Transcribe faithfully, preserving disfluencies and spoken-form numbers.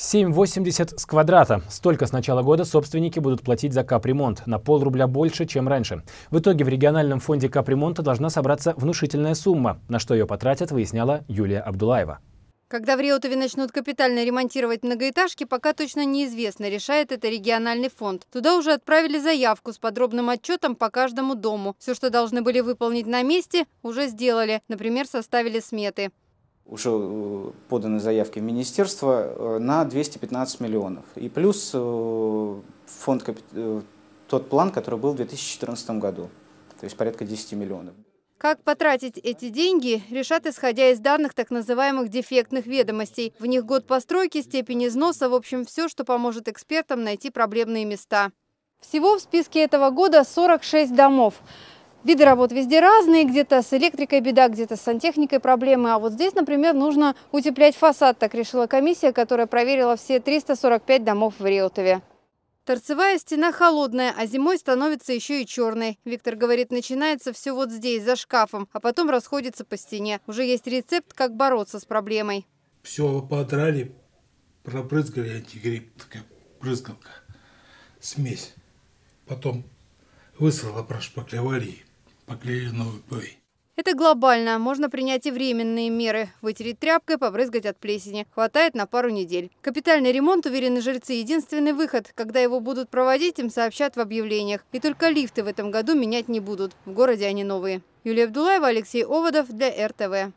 семь восемьдесят с квадрата. Столько с начала года собственники будут платить за капремонт. На полрубля больше, чем раньше. В итоге в региональном фонде капремонта должна собраться внушительная сумма. На что ее потратят, выясняла Юлия Абдулаева. Когда в Реутове начнут капитально ремонтировать многоэтажки, пока точно неизвестно, решает это региональный фонд. Туда уже отправили заявку с подробным отчетом по каждому дому. Все, что должны были выполнить на месте, уже сделали. Например, составили сметы. Уже поданы заявки в министерство на двести пятнадцать миллионов. И плюс фонд, тот план, который был в две тысячи четырнадцатом году, то есть порядка десяти миллионов. Как потратить эти деньги, решат, исходя из данных так называемых дефектных ведомостей. В них год постройки, степень износа, в общем, все, что поможет экспертам найти проблемные места. Всего в списке этого года сорок шесть домов. Виды работ везде разные, где-то с электрикой беда, где-то с сантехникой проблемы. А вот здесь, например, нужно утеплять фасад, так решила комиссия, которая проверила все триста сорок пять домов в Реутове. Торцевая стена холодная, а зимой становится еще и черной. Виктор говорит, начинается все вот здесь, за шкафом, а потом расходится по стене. Уже есть рецепт, как бороться с проблемой. Все подрали, пробрызгали антигрипп, такая брызгалка, смесь. Потом высыла, прошпаклевали, поклеили новый пой. Это глобально. Можно принять и временные меры. Вытереть тряпкой, побрызгать от плесени. Хватает на пару недель. Капитальный ремонт, уверены жильцы, единственный выход. Когда его будут проводить, им сообщат в объявлениях. И только лифты в этом году менять не будут. В городе они новые. Юлия Абдулаева, Алексей Оводов для эр тэ вэ.